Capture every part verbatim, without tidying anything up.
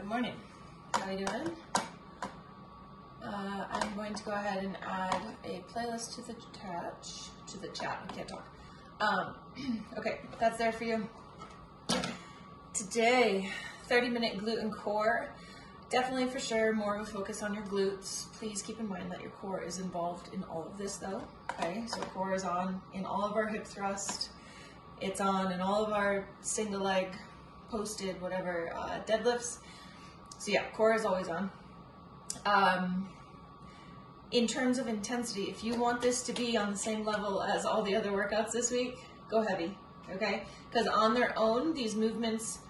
Good morning. How are you doing? Uh, I'm going to go ahead and add a playlist to the touch, to the chat. I can't talk. Um, okay, that's there for you. Today, thirty minute glute and core. Definitely for sure more of a focus on your glutes. Please keep in mind that your core is involved in all of this though. Okay, so core is on in all of our hip thrust. It's on in all of our single leg, posted, whatever, uh, deadlifts. So yeah, core is always on. Um, in terms of intensity, if you want this to be on the same level as all the other workouts this week, go heavy, okay? Because on their own, these movements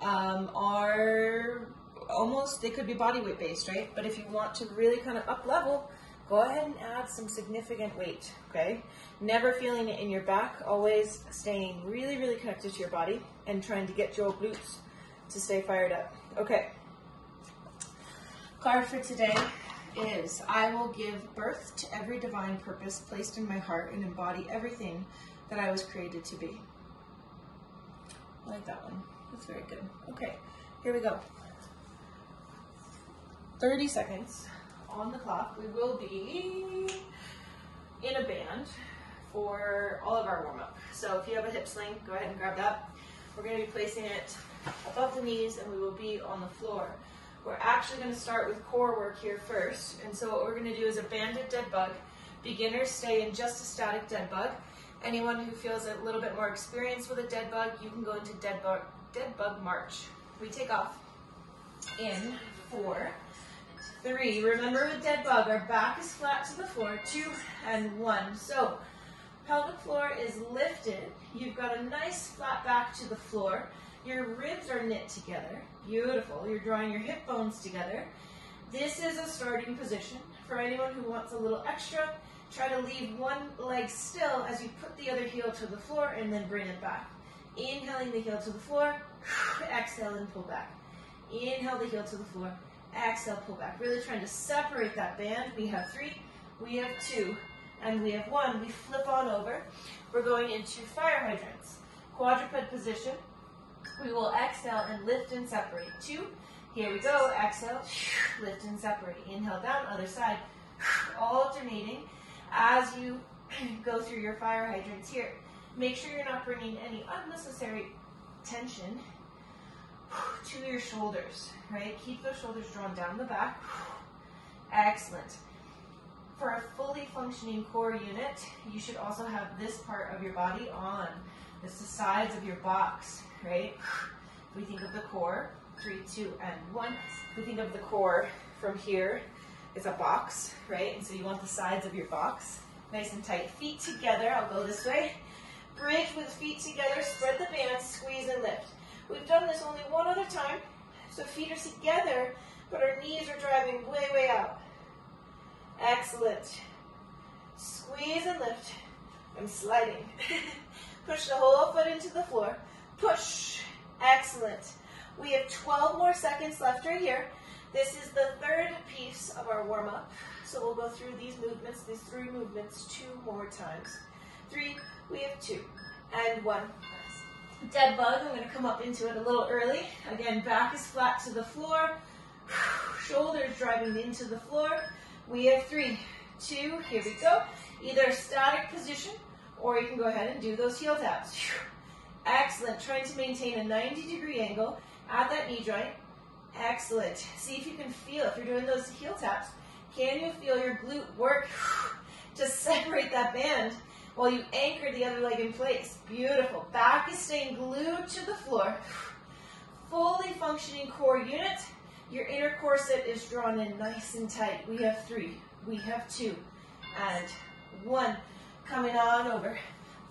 um, are almost, they could be body weight based, right? But if you want to really kind of up level, go ahead and add some significant weight, okay? Never feeling it in your back, always staying really, really connected to your body and trying to get your glutes to stay fired up. Okay. Card for today is, I will give birth to every divine purpose placed in my heart and embody everything that I was created to be. I like that one. That's very good. Okay, here we go. thirty seconds on the clock. We will be in a band for all of our warm-up. So if you have a hip sling, go ahead and grab that. We're going to be placing it above the knees and we will be on the floor. We're actually going to start with core work here first. And so what we're going to do is a banded dead bug. Beginners stay in just a static dead bug. Anyone who feels a little bit more experienced with a dead bug, you can go into dead bug, dead bug march. We take off in four, three. Remember with dead bug, our back is flat to the floor. Two and one. So pelvic floor is lifted. You've got a nice flat back to the floor. Your ribs are knit together. Beautiful. You're drawing your hip bones together. This is a starting position. For anyone who wants a little extra, try to leave one leg still as you put the other heel to the floor and then bring it back. Inhaling the heel to the floor, exhale and pull back. Inhale the heel to the floor, exhale, pull back. Really trying to separate that band. We have three, we have two, and we have one. We flip on over. We're going into fire hydrants. Quadruped position. We will exhale and lift and separate. Two, here we go, exhale, lift and separate. Inhale down, other side, alternating as you go through your fire hydrants here. Make sure you're not bringing any unnecessary tension to your shoulders, right? Keep those shoulders drawn down the back. Excellent. For a fully functioning core unit, you should also have this part of your body on. This is the sides of your box, right? If we think of the core, three, two, and one. If we think of the core from here, it's a box, right? And so you want the sides of your box nice and tight. Feet together, I'll go this way. Bridge with feet together, spread the band, squeeze and lift. We've done this only one other time, so feet are together, but our knees are driving way, way out. Excellent. Squeeze and lift. I'm sliding. Push the whole foot into the floor. Push. Excellent. We have twelve more seconds left right here. This is the third piece of our warm-up, so we'll go through these movements, these three movements, two more times. Three, we have two, and one. Dead bug, I'm going to come up into it a little early. Again, back is flat to the floor, shoulders driving into the floor. We have three, two, here we go. Either a static position, or you can go ahead and do those heel taps. Excellent, trying to maintain a ninety degree angle at that knee joint. Excellent, see if you can feel, if you're doing those heel taps, can you feel your glute work to separate that band? While you anchor the other leg in place. Beautiful. Back is staying glued to the floor. Fully functioning core unit. Your inner corset is drawn in nice and tight. We have three. We have two. And one. Coming on over.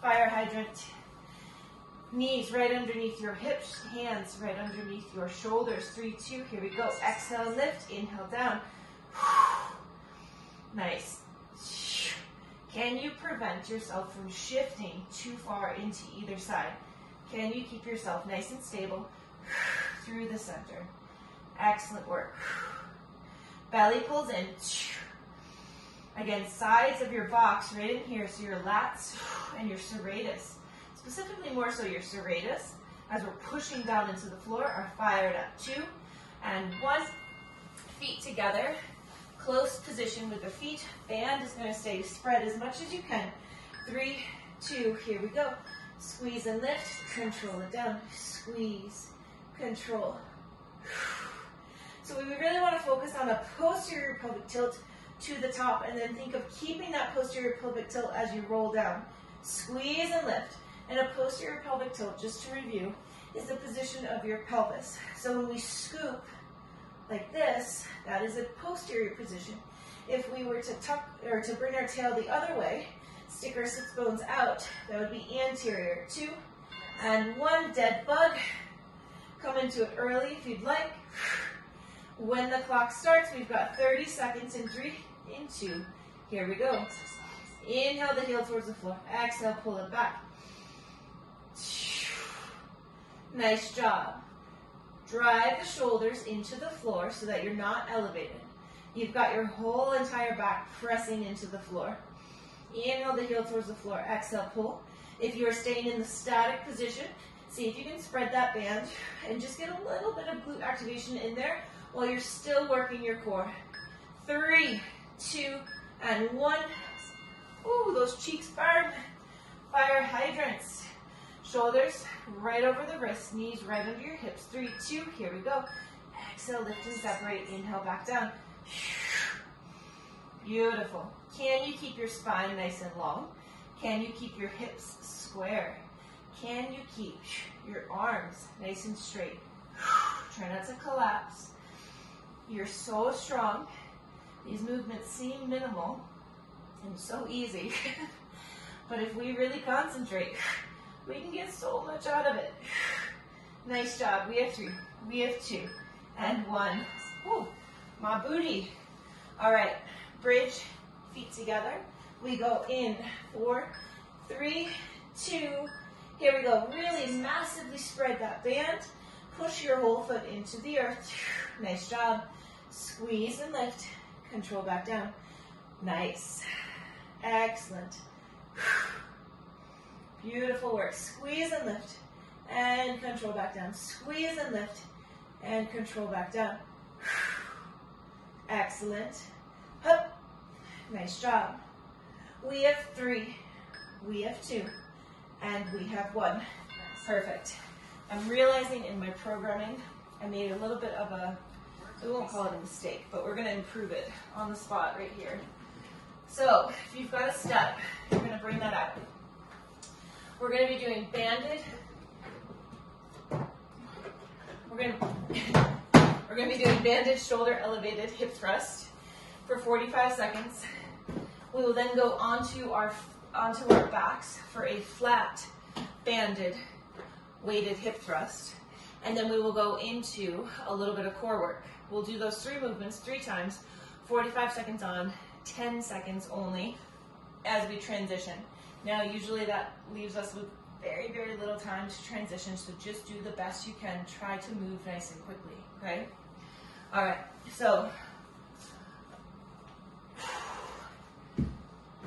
Fire hydrant. Knees right underneath your hips. Hands right underneath your shoulders. Three, two. Here we go. Exhale, lift. Inhale, down. Nice. Can you prevent yourself from shifting too far into either side? Can you keep yourself nice and stable through the center? Excellent work. Belly pulls in. Again, sides of your box right in here, so your lats and your serratus, specifically more so your serratus, as we're pushing down into the floor, are fired up. Two, and one, feet together, close position with the feet. Band is going to stay spread as much as you can. Three, two, here we go. Squeeze and lift, control it down, squeeze, control. So we really want to focus on a posterior pelvic tilt to the top, and then think of keeping that posterior pelvic tilt as you roll down. Squeeze and lift. And a posterior pelvic tilt, just to review, is the position of your pelvis. So when we scoop like this, that is a posterior position. If we were to tuck or to bring our tail the other way, stick our sits bones out, that would be anterior. Two and one, dead bug. Come into it early if you'd like. When the clock starts, we've got thirty seconds in three, in two. Here we go. Inhale the heel towards the floor. Exhale, pull it back. Nice job. Drive the shoulders into the floor so that you're not elevated. You've got your whole entire back pressing into the floor. Inhale the heel towards the floor. Exhale, pull. If you are staying in the static position, see if you can spread that band and just get a little bit of glute activation in there while you're still working your core. Three, two, and one. Ooh, those cheeks firm. Fire hydrants. Shoulders right over the wrists, knees right under your hips. Three, two, here we go. Exhale, lift and separate. Inhale, back down. Beautiful. Can you keep your spine nice and long? Can you keep your hips square? Can you keep your arms nice and straight? Try not to collapse. You're so strong. These movements seem minimal and so easy. But if we really concentrate, we can get so much out of it. Nice job. We have three. We have two. And one. Woo, my booty. All right. Bridge. Feet together. We go in. Four, three, two. Here we go. Really massively spread that band. Push your whole foot into the earth. Nice job. Squeeze and lift. Control back down. Nice. Excellent. Beautiful work. Squeeze and lift. And control back down. Squeeze and lift. And control back down. Excellent. Up. Nice job. We have three. We have two. And we have one. Perfect. I'm realizing in my programming, I made a little bit of a, we won't call it a mistake, but we're going to improve it on the spot right here. So if you've got a step, you're going to bring that out. We're going to be doing banded. We're going to, we're going to be doing banded shoulder elevated hip thrust for forty-five seconds. We will then go onto our onto our backs for a flat banded weighted hip thrust, and then we will go into a little bit of core work. We'll do those three movements three times, forty-five seconds on, ten seconds only as we transition. Now usually that leaves us with very, very little time to transition, so just do the best you can. Try to move nice and quickly, okay? All right, so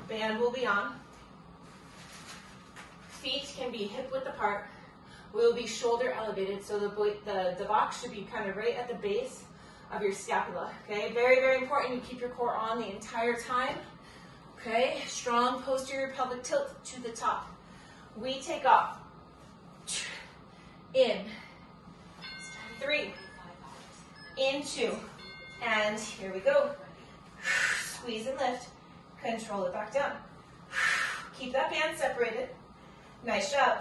band will be on. Feet can be hip width apart. Will be shoulder elevated, so the, the, the box should be kind of right at the base of your scapula, okay? Very, very important you keep your core on the entire time, okay? Strong posterior pelvic tilt to the top. We take off. In. Three. In two. And here we go. Squeeze and lift. Control it back down. Keep that band separated. Nice job.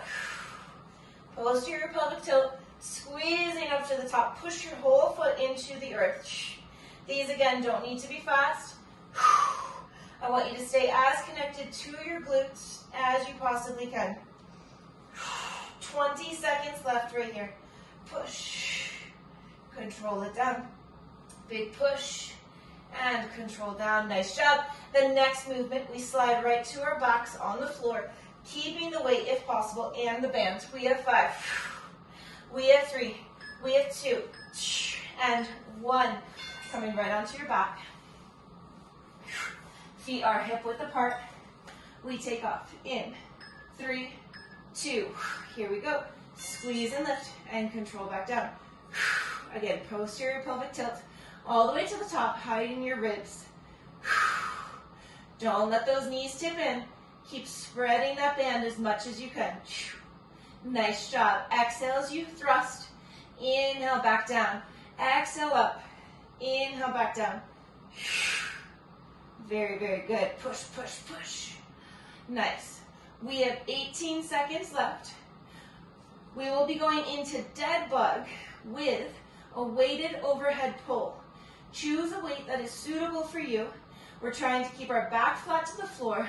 Posterior pelvic tilt, squeezing up to the top. Push your whole foot into the earth. These, again, don't need to be fast. I want you to stay as connected to your glutes as you possibly can. twenty seconds left right here. Push. Control it down. Big push. And control down. Nice job. The next movement, we slide right to our backs on the floor, keeping the weight, if possible, and the band. We have five. We have three. We have two. And one. Coming right onto your back. Feet are hip width apart. We take off. In. Three. Two. Here we go. Squeeze and lift. And control back down. Again, posterior pelvic tilt all the way to the top, hiding your ribs. Don't let those knees tip in. Keep spreading that band as much as you can. Nice job. Exhale as you thrust. Inhale, back down. Exhale, up. Inhale, back down. Very, very good. Push, push, push. Nice. We have eighteen seconds left. We will be going into dead bug with a weighted overhead pull. Choose a weight that is suitable for you. We're trying to keep our back flat to the floor.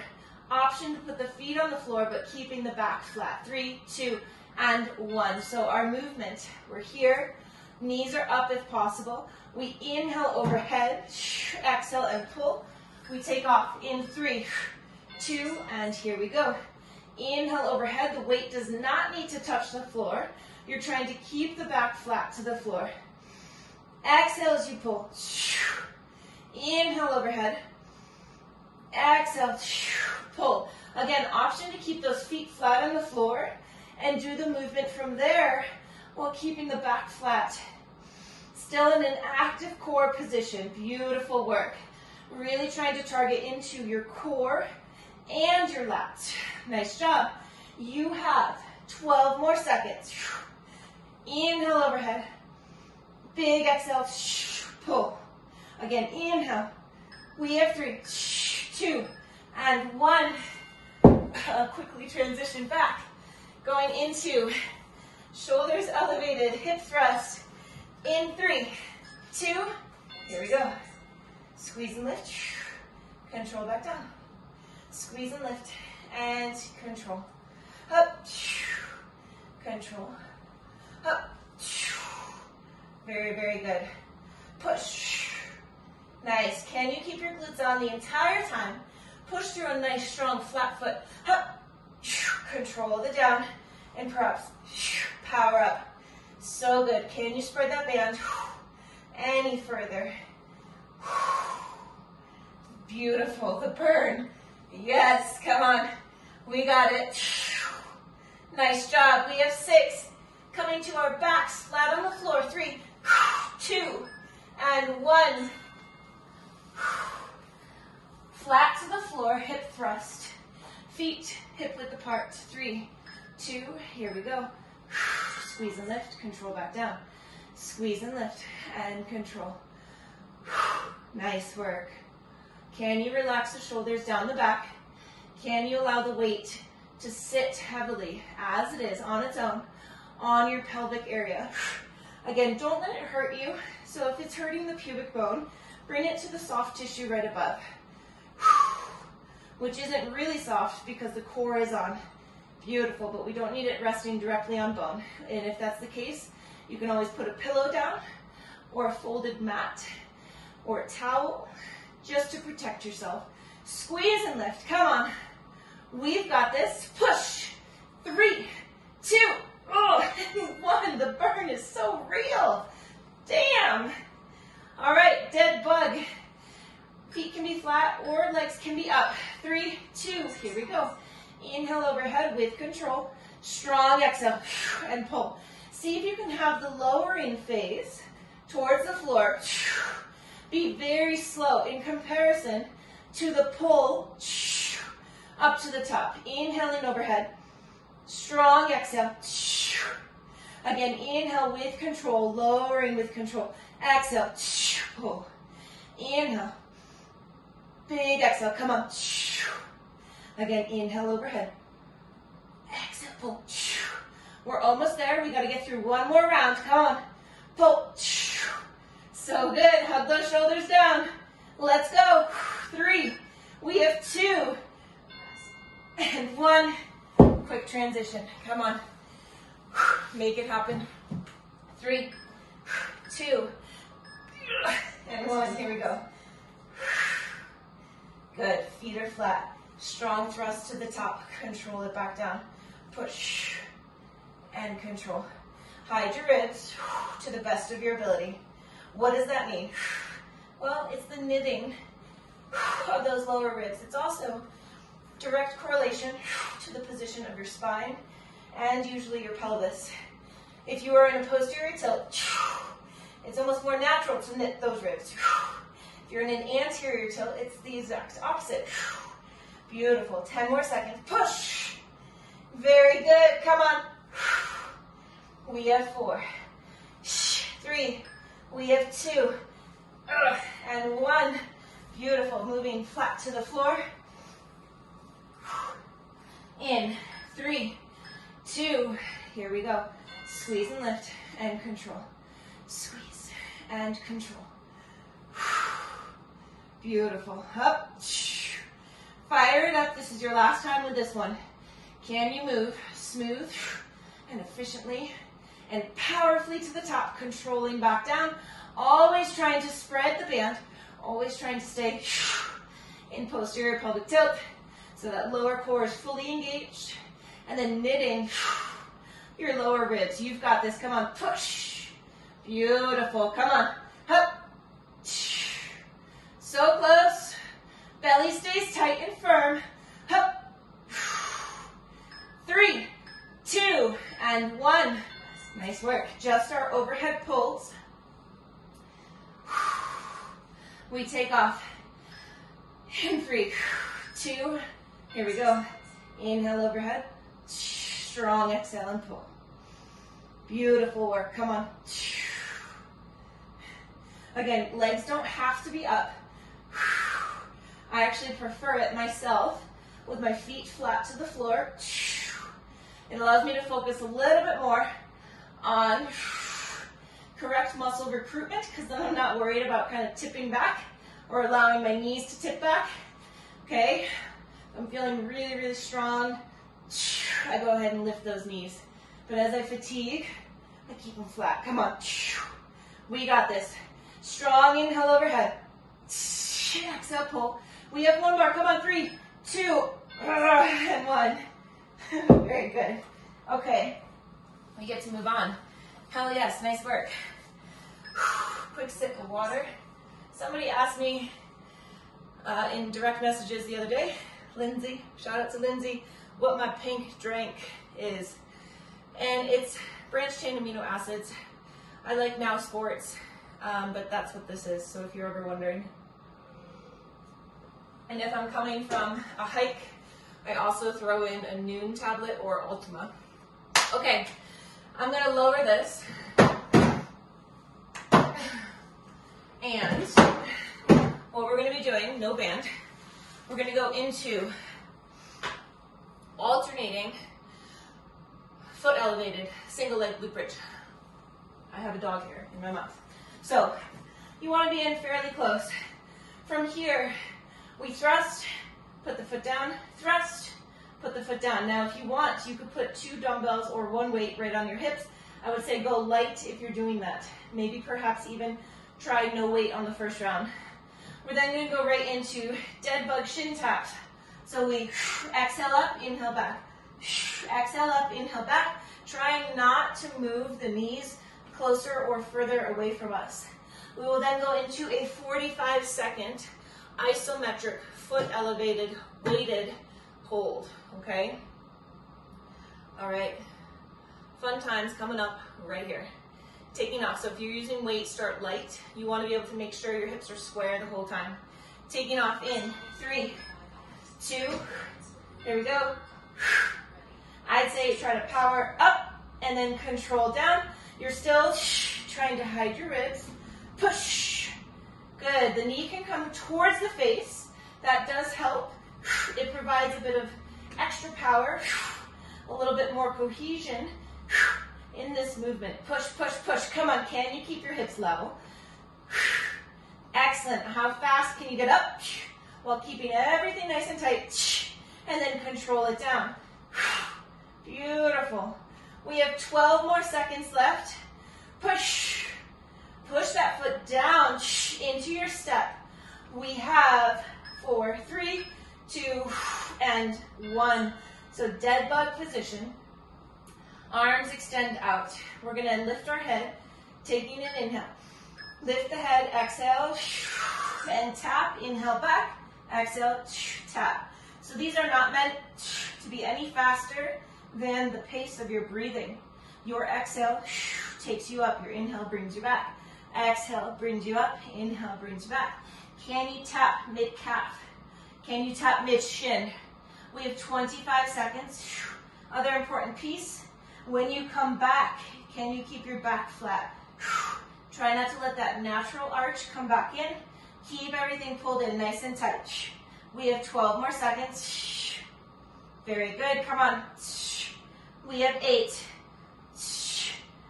Option to put the feet on the floor, but keeping the back flat. Three, two, and one. So our movement, we're here. Knees are up if possible. We inhale overhead, exhale and pull. We take off in three, two, and here we go. Inhale overhead, the weight does not need to touch the floor. You're trying to keep the back flat to the floor. Exhale as you pull. Inhale overhead. Exhale, pull. Again, option to keep those feet flat on the floor and do the movement from there while keeping the back flat. Still in an active core position. Beautiful work. Really trying to target into your core and your lats. Nice job. You have twelve more seconds. Inhale overhead. Big exhale, pull. Again, inhale. We have three, two, and one. I'll quickly transition back. Going into shoulders elevated, hip thrust. In three, two, here we go. Squeeze and lift, control back down. Squeeze and lift, and control. Up, control, up. Very, very good. Push. Nice. Can you keep your glutes on the entire time? Push through a nice, strong, flat foot. Up. Control the down and props. Power up. So good. Can you spread that band any further? Beautiful. The burn. Yes. Come on. We got it. Nice job. We have six. Coming to our backs, flat on the floor. Three, two, and one. Flat to the floor, hip thrust. Feet hip width apart. Three, two, here we go. Squeeze and lift, control back down. Squeeze and lift, and control. Nice work. Can you relax the shoulders down the back? Can you allow the weight to sit heavily as it is on its own on your pelvic area? Again, don't let it hurt you. So if it's hurting the pubic bone, bring it to the soft tissue right above, which isn't really soft because the core is on. Beautiful, but we don't need it resting directly on bone. And if that's the case, you can always put a pillow down or a folded mat or a towel just to protect yourself. Squeeze and lift, come on. We've got this, push. Three, two, oh, one, the burn is so real. Damn. All right, dead bug. Feet can be flat or legs can be up. Three, two, here we go. Inhale overhead with control. Strong exhale and pull. See if you can have the lowering phase towards the floor. Be very slow in comparison to the pull up to the top. Inhaling overhead. Strong exhale. Again, inhale with control, lowering with control. Exhale, pull. Inhale. Big exhale, come on. Again, inhale overhead. Exhale, pull. We're almost there. We got to get through one more round. Come on. Pull. So good. Hug those shoulders down. Let's go. Three. We have two. And one. Quick transition. Come on. Make it happen. Three, two, and one. Here we go. Good. Feet are flat. Strong thrust to the top. Control it back down. Push and control. Hide your ribs to the best of your ability. What does that mean? Well, it's the knitting of those lower ribs. It's also direct correlation to the position of your spine and usually your pelvis. If you are in a posterior tilt, It's almost more natural to knit those ribs. If you're in an anterior tilt, it's the exact opposite. Beautiful. Ten more seconds. Push. Very good. Come on. We have four. Three. We have two. And one. Beautiful. Moving flat to the floor. In. Three. Two. Here we go. Squeeze and lift and control. Squeeze and control. Beautiful. Up. Fire it up. This is your last time with this one. Can you move smooth and efficiently and powerfully to the top, controlling back down, always trying to spread the band, always trying to stay in posterior pelvic tilt so that lower core is fully engaged, and then knitting your lower ribs. You've got this. Come on. Push. Beautiful. Come on. Up. So close. Belly stays tight and firm. Hup. Three, two, and one. Nice work. Just our overhead pulls. We take off. In three, two, here we go. Inhale overhead. Strong exhale and pull. Beautiful work. Come on. Again, legs don't have to be up. I actually prefer it myself with my feet flat to the floor. It allows me to focus a little bit more on correct muscle recruitment, because then I'm not worried about kind of tipping back or allowing my knees to tip back. Okay, I'm feeling really, really strong. I go ahead and lift those knees. But as I fatigue, I keep them flat. Come on. We got this. Strong inhale overhead. Exhale, pull. We have one more. Come on, three, two, and one. Very good. Okay, we get to move on. Hell yes, nice work. Quick sip of water. Somebody asked me uh, in direct messages the other day, Lindsay, shout out to Lindsay, what my pink drink is. And it's branched chain amino acids. I like Now Sports, um, but that's what this is, so if you're ever wondering. And if I'm coming from a hike, I also throw in a Noon tablet or Ultima. Okay, I'm gonna lower this. And what we're gonna be doing, no band, we're gonna go into alternating foot elevated, single leg glute bridge. I have a dog here in my mouth. So you wanna be in fairly close. From here, we thrust, put the foot down, thrust, put the foot down. Now, if you want, you could put two dumbbells or one weight right on your hips. I would say go light if you're doing that. Maybe perhaps even try no weight on the first round. We're then going to go right into dead bug shin taps. So we exhale up, inhale back. Exhale up, inhale back. Trying not to move the knees closer or further away from us. We will then go into a forty-five second isometric, foot elevated, weighted hold, okay? All right, fun times coming up right here. Taking off, so if you're using weights, start light. You wanna be able to make sure your hips are square the whole time. Taking off in three, two, here we go. I'd say try to power up and then control down. You're still trying to hide your ribs. Push. Good, the knee can come towards the face. That does help. It provides a bit of extra power, a little bit more cohesion in this movement. Push, push, push. Come on, can you keep your hips level? Excellent. How fast can you get up while keeping everything nice and tight? And then control it down. Beautiful. We have twelve more seconds left. Push. Push that foot down into your step. We have four, three, two, and one. So dead bug position. Arms extend out. We're gonna lift our head, taking an inhale. Lift the head, exhale, and tap. Inhale back, exhale, tap. So these are not meant to be any faster than the pace of your breathing. Your exhale takes you up, your inhale brings you back. Exhale, brings you up. Inhale, brings back. Can you tap mid-calf? Can you tap mid-shin? We have twenty-five seconds. Other important piece, when you come back, can you keep your back flat? Try not to let that natural arch come back in. Keep everything pulled in nice and tight. We have twelve more seconds. Very good, come on. We have eight.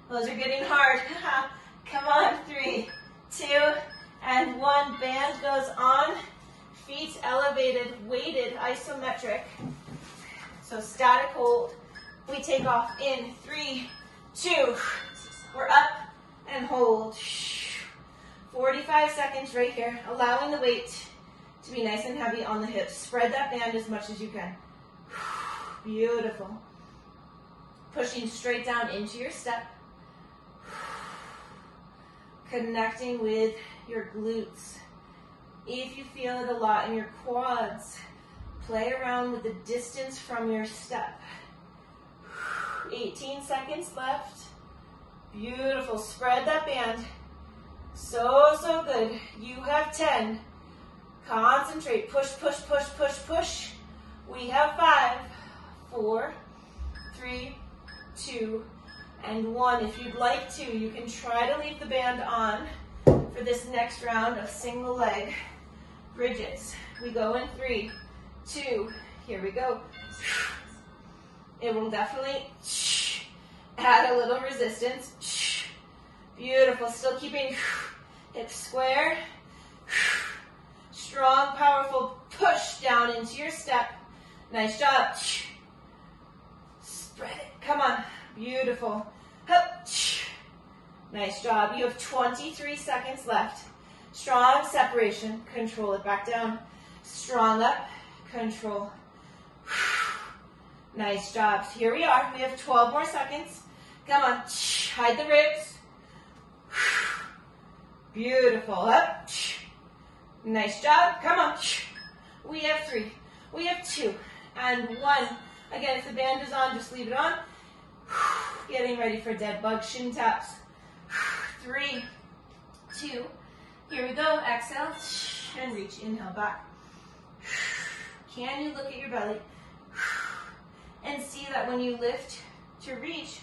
Those are getting hard. Come on, three, two, and one. Band goes on. Feet elevated, weighted, isometric. So static hold. We take off in three, two. We're up and hold. forty-five seconds right here, allowing the weight to be nice and heavy on the hips. Spread that band as much as you can. Beautiful. Pushing straight down into your step. Connecting with your glutes. If you feel it a lot in your quads, play around with the distance from your step. eighteen seconds left. Beautiful. Spread that band. So, so good. You have ten. Concentrate. Push, push, push, push, push. We have five, four, three, two, and one. If you'd like to, you can try to leave the band on for this next round of single leg bridges. We go in three, two, here we go. It will definitely add a little resistance. Beautiful. Still keeping hips square. Strong, powerful push down into your step. Nice job. Spread it. Come on. Beautiful. Hup. Nice job. You have twenty-three seconds left. Strong separation. Control it back down. Strong up. Control. Nice job. Here we are. We have twelve more seconds. Come on. Hide the ribs. Beautiful. Up. Nice job. Come on. We have three. We have two. And one. Again, if the band is on, just leave it on. Getting ready for dead bug shin taps. Three, two, here we go. Exhale and reach. Inhale back. Can you look at your belly and see that when you lift to reach,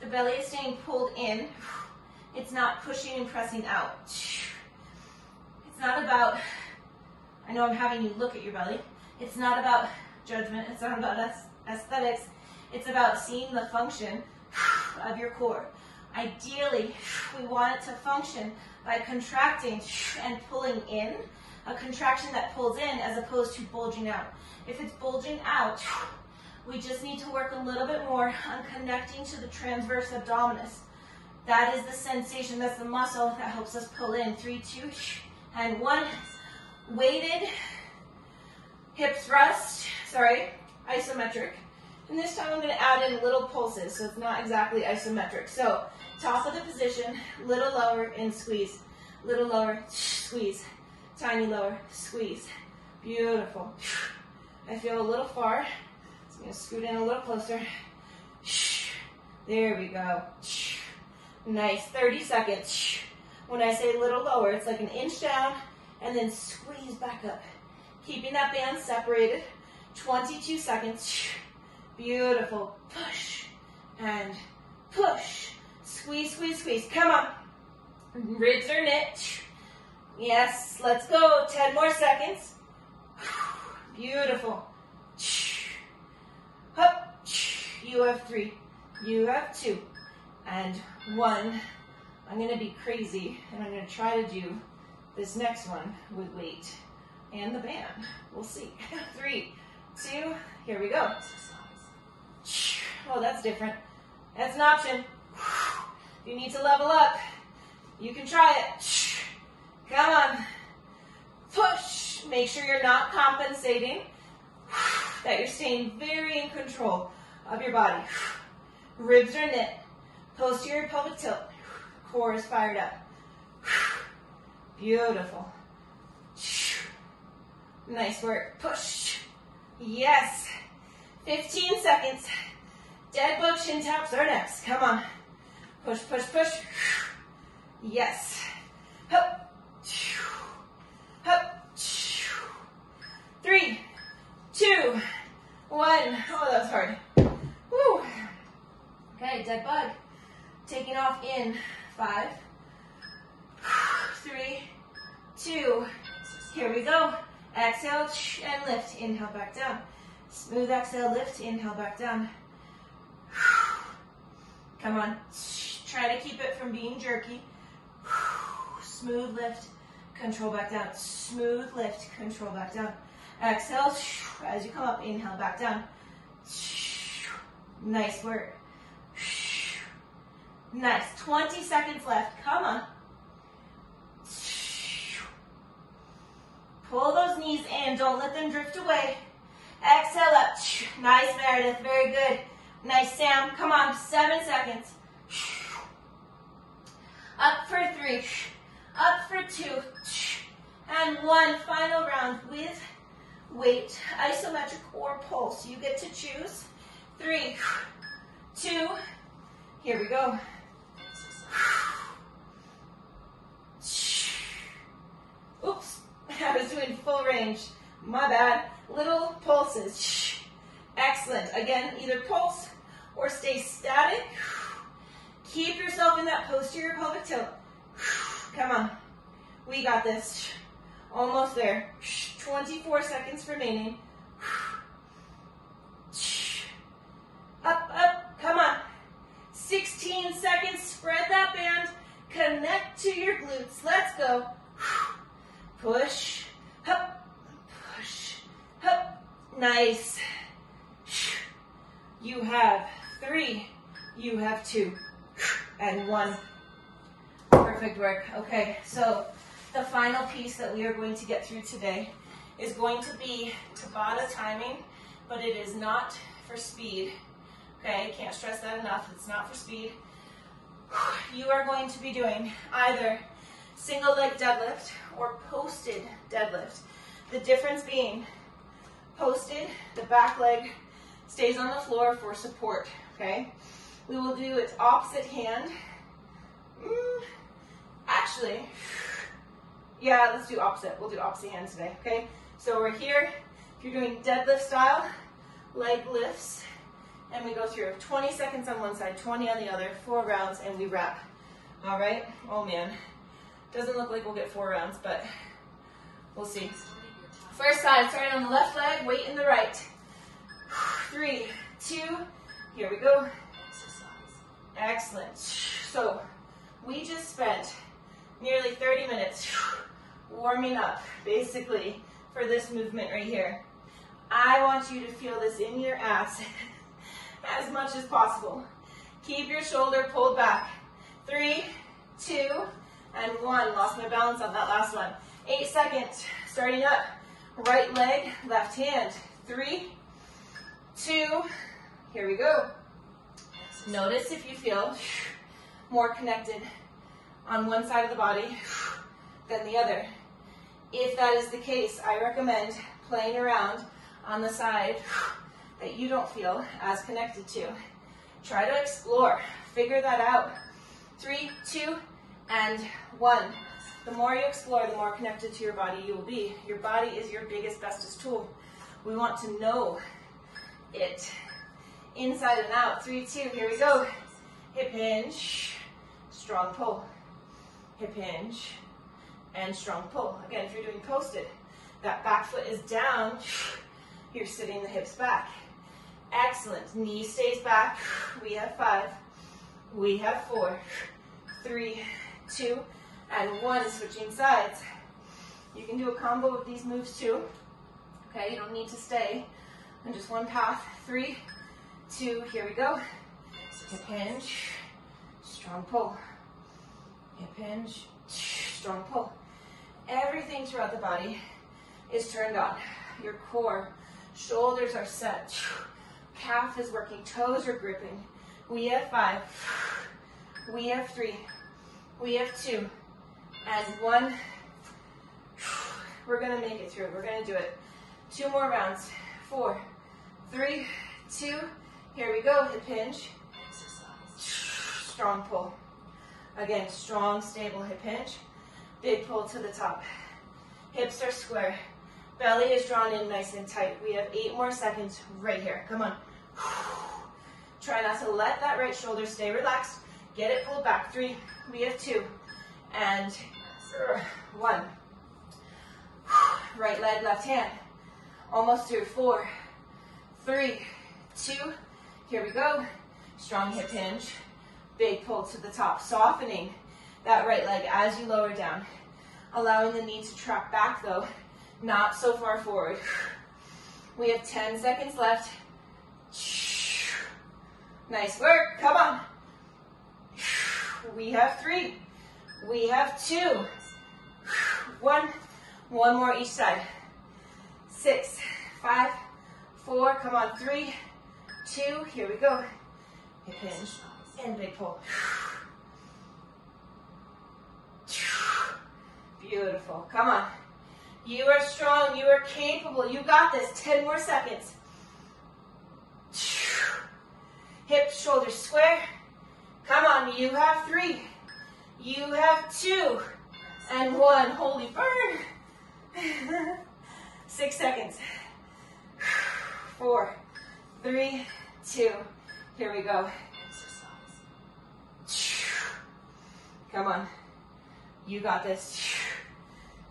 the belly is staying pulled in. It's not pushing and pressing out. It's not about, I know I'm having you look at your belly. It's not about judgment. It's not about aesthetics. It's about seeing the function of your core. Ideally, we want it to function by contracting and pulling in, a contraction that pulls in as opposed to bulging out. If it's bulging out, we just need to work a little bit more on connecting to the transverse abdominis. That is the sensation, that's the muscle that helps us pull in. Three, two, and one. Weighted hip thrust, sorry, isometric. And this time I'm going to add in little pulses, so it's not exactly isometric. So top of the position, little lower and squeeze, little lower, squeeze, tiny lower, squeeze. Beautiful. I feel a little far, so I'm going to scoot in a little closer. There we go. Nice. thirty seconds. When I say little lower, it's like an inch down and then squeeze back up. Keeping that band separated. twenty-two seconds. Beautiful. Push and push. Squeeze, squeeze, squeeze. Come on. Ribs are knit. Yes, let's go. ten more seconds. Beautiful. Up. You have three. You have two. And one. I'm going to be crazy, and I'm going to try to do this next one with weight and the band. We'll see. Three, two, here we go. Oh, that's different. That's an option. You need to level up. You can try it. Come on. Push. Make sure you're not compensating. That you're staying very in control of your body. Ribs are knit. Posterior pelvic tilt. Core is fired up. Beautiful. Nice work. Push. Yes. fifteen seconds. Dead bug shin taps are next. Come on. Push, push, push. Yes. Three, two, one. Oh, that was hard. Woo. Okay, dead bug. Taking off in five, three, two. Here we go. Exhale and lift. Inhale back down. Smooth exhale, lift. Inhale back down. Come on. Try to keep it from being jerky. Smooth lift. Control back down. Smooth lift. Control back down. Exhale as you come up. Inhale back down. Nice work. Nice. twenty seconds left. Come on. Pull those knees in. Don't let them drift away. Exhale up. Nice, Meredith. Very good. Nice, Sam. Come on. Seven seconds. Up for three. Up for two. And one. Final round with weight. Isometric or pulse. You get to choose. Three. Two. Here we go. Oops. I was doing full range. My bad. Little pulses. Excellent. Again, either pulse or stay static. Keep yourself in that posterior pelvic tilt. Come on. We got this. Almost there. twenty-four seconds remaining. Up, up. Come on. sixteen seconds. Spread that band. Connect to your glutes. Let's go. Push. Hup. Push. Hup. Nice. You have three. You have two. And one. Perfect work. Okay, so the final piece that we are going to get through today is going to be Tabata timing, but it is not for speed. Okay, can't stress that enough. It's not for speed. You are going to be doing either single leg deadlift or posted deadlift. The difference being posted, the back leg stays on the floor for support, okay? We will do its opposite hand. Mm, actually, yeah, let's do opposite. We'll do opposite hand today, okay? So we're here. If you're doing deadlift style, leg lifts, and we go through twenty seconds on one side, twenty on the other, four rounds, and we wrap. All right? Oh, man. Doesn't look like we'll get four rounds, but we'll see. First side, starting on the left leg, weight in the right. Three, two, here we go. Excellent. So we just spent nearly thirty minutes warming up, basically, for this movement right here. I want you to feel this in your ass as much as possible. Keep your shoulder pulled back. Three, two, and one. Lost my balance on that last one. Eight seconds. Starting up. Right leg, left hand. Three, two, here we go. Notice if you feel more connected on one side of the body than the other. If that is the case, I recommend playing around on the side that you don't feel as connected to. Try to explore. Figure that out. Three, two, and one. The more you explore, the more connected to your body you will be. Your body is your biggest, bestest tool. We want to know it inside and out. Three, two, here we go. Hip hinge, strong pull. Hip hinge, and strong pull. Again, if you're doing posted, that back foot is down. You're sitting the hips back. Excellent. Knee stays back. We have five. We have four. Three, two, and one. Switching sides. You can do a combo of these moves too. Okay, you don't need to stay on just one path. Three, two, here we go. Hip hinge, strong pull. Hip hinge, strong pull. Everything throughout the body is turned on. Your core, shoulders are set. Calf is working. Toes are gripping. We have five. We have three. We have two. And one. We're going to make it through. We're going to do it. Two more rounds. Four. Three. Two. Here we go. Hip hinge. Strong pull. Again, strong, stable hip hinge. Big pull to the top. Hips are square. Belly is drawn in nice and tight. We have eight more seconds right here. Come on. Try not to let that right shoulder stay relaxed. Get it pulled back. Three. We have two. And one. Right leg, left hand. Almost through. Four. Three. Two. Here we go. Strong hip hinge. Big pull to the top. Softening that right leg as you lower down. Allowing the knee to track back though. Not so far forward. We have ten seconds left. Nice work. Come on. We have three. We have two. One. One more each side. Six. Five. Four. Come on. Three. Two. Here we go. Hip hinge and big pull. Beautiful. Come on. You are strong. You are capable. You got this. Ten more seconds. Hips, shoulders square. Come on. You have three. You have two. And one. Holy burn. Six seconds. Four. Three. Two. Here we go. Come on. You got this.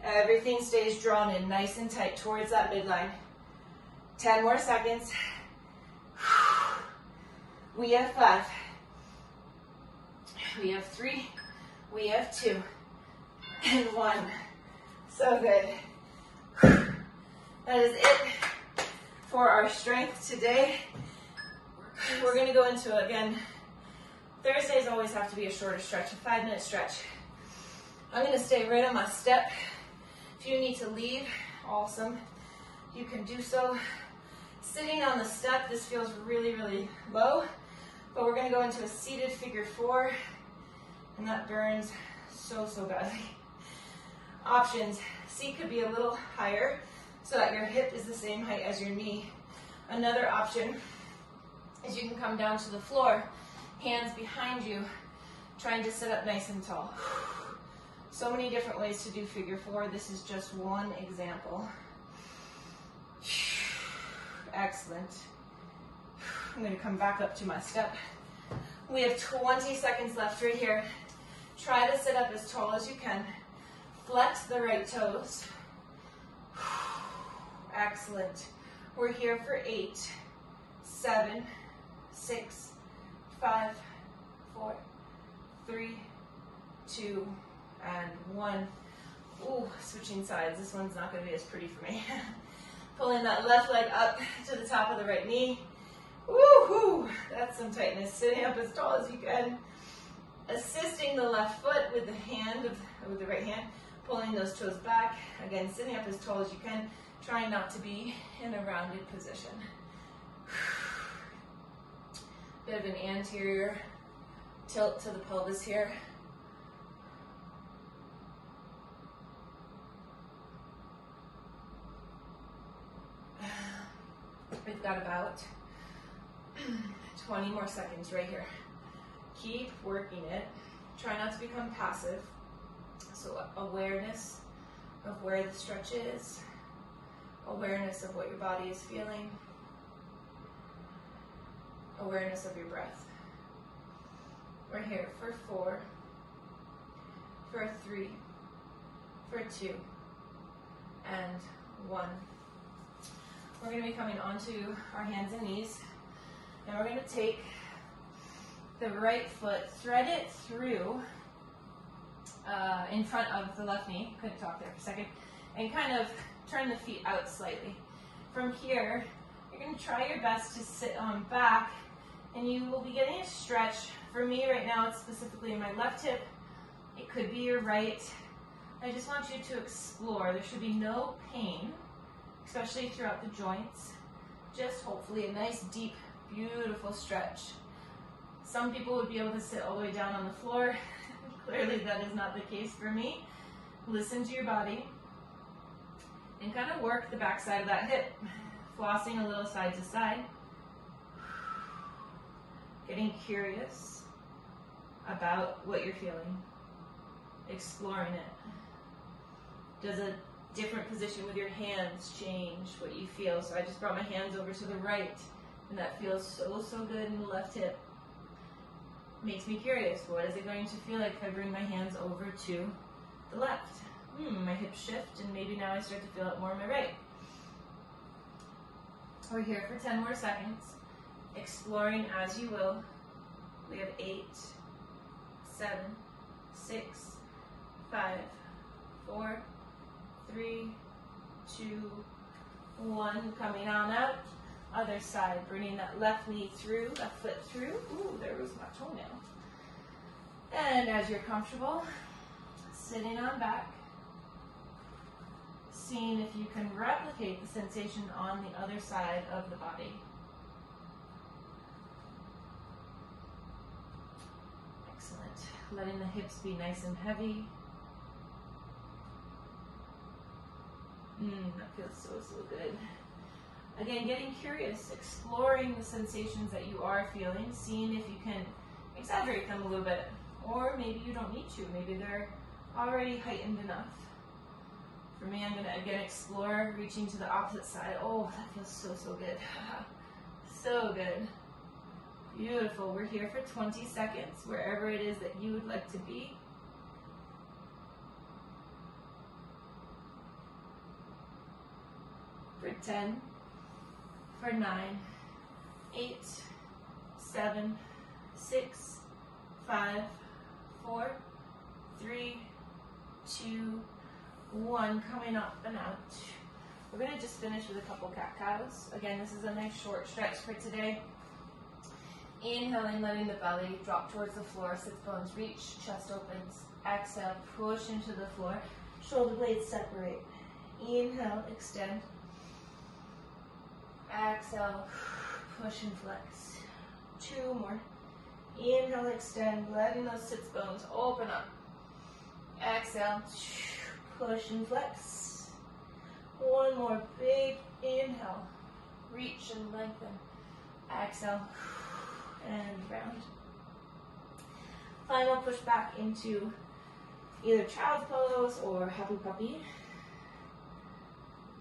Everything stays drawn in nice and tight towards that midline. ten more seconds. We have five. We have three. We have two. And one. So good. That is it for our strength today. We're going to go into, again, Thursdays always have to be a shorter stretch, a five minute stretch. I'm going to stay right on my step. If you need to leave, awesome, you can do so. Sitting on the step, this feels really, really low, but we're going to go into a seated figure four, and that burns so, so badly. Options, seat could be a little higher so that your hip is the same height as your knee. Another option is you can come down to the floor, hands behind you, trying to sit up nice and tall. So many different ways to do figure four. This is just one example. Excellent. I'm going to come back up to my step. We have twenty seconds left right here. Try to sit up as tall as you can. Flex the right toes. Excellent. We're here for eight, seven, six, five, four, three, two, and one. Ooh, switching sides. This one's not going to be as pretty for me. Pulling that left leg up to the top of the right knee. Woohoo! That's some tightness. Sitting up as tall as you can. Assisting the left foot with the hand, with, with the right hand. Pulling those toes back. Again, sitting up as tall as you can. Trying not to be in a rounded position. Bit of an anterior tilt to the pelvis here. We've got about twenty more seconds right here. Keep working it. Try not to become passive. So awareness of where the stretch is, awareness of what your body is feeling, awareness of your breath. We're here for four, for three, for two, and one. We're going to be coming onto our hands and knees, and we're going to take the right foot, thread it through uh, in front of the left knee, couldn't talk there for a second, and kind of turn the feet out slightly. From here, you're going to try your best to sit on back, and you will be getting a stretch. For me right now, it's specifically in my left hip. It could be your right. I just want you to explore. There should be no pain, especially throughout the joints. Just hopefully a nice, deep, beautiful stretch. Some people would be able to sit all the way down on the floor. Clearly that is not the case for me. Listen to your body and kind of work the back side of that hip, flossing a little side to side, getting curious about what you're feeling, exploring it. Does a different position with your hands change what you feel? So I just brought my hands over to the right, and that feels so, so good in the left hip. Makes me curious, what is it going to feel like if I bring my hands over to the left? Hmm, my hips shift, and maybe now I start to feel it more on my right. We're here for ten more seconds, exploring as you will. We have eight, seven, six, five, four, three, two, one. Coming on up. Other side, bringing that left knee through, left foot through. Ooh, there was my toenail. And as you're comfortable, sitting on back, seeing if you can replicate the sensation on the other side of the body. Excellent. Letting the hips be nice and heavy. Mmm, that feels so, so good. Again, getting curious, exploring the sensations that you are feeling, seeing if you can exaggerate them a little bit, or maybe you don't need to. Maybe they're already heightened enough. For me, I'm going to again explore, reaching to the opposite side. Oh, that feels so, so good. So good. Beautiful. We're here for twenty seconds, wherever it is that you would like to be. For ten. For nine, eight, seven, six, five, four, three, two, one. Coming up and out. We're going to just finish with a couple cat cows. Again, this is a nice short stretch for today. Inhaling, letting the belly drop towards the floor. Sits bones reach, chest opens. Exhale, push into the floor. Shoulder blades separate. Inhale, extend. Exhale, push and flex. Two more. Inhale, extend, letting those sits bones open up. Exhale, push and flex. One more big inhale. Reach and lengthen. Exhale, and round. Final push back into either child's pose or happy puppy.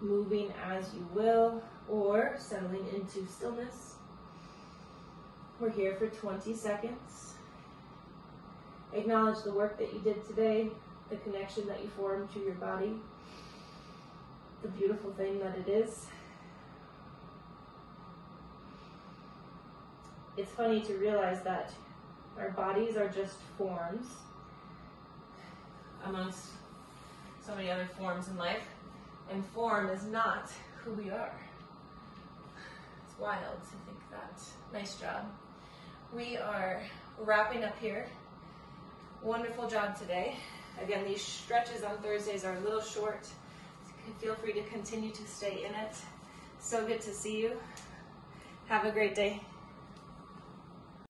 Moving as you will, or settling into stillness. We're here for twenty seconds. Acknowledge the work that you did today, the connection that you formed to your body, the beautiful thing that it is. It's funny to realize that our bodies are just forms amongst so many other forms in life, and form is not who we are. It's wild to think that. Nice job. We are wrapping up here. Wonderful job today. Again, these stretches on Thursdays are a little short. Feel free to continue to stay in it. So good to see you. Have a great day.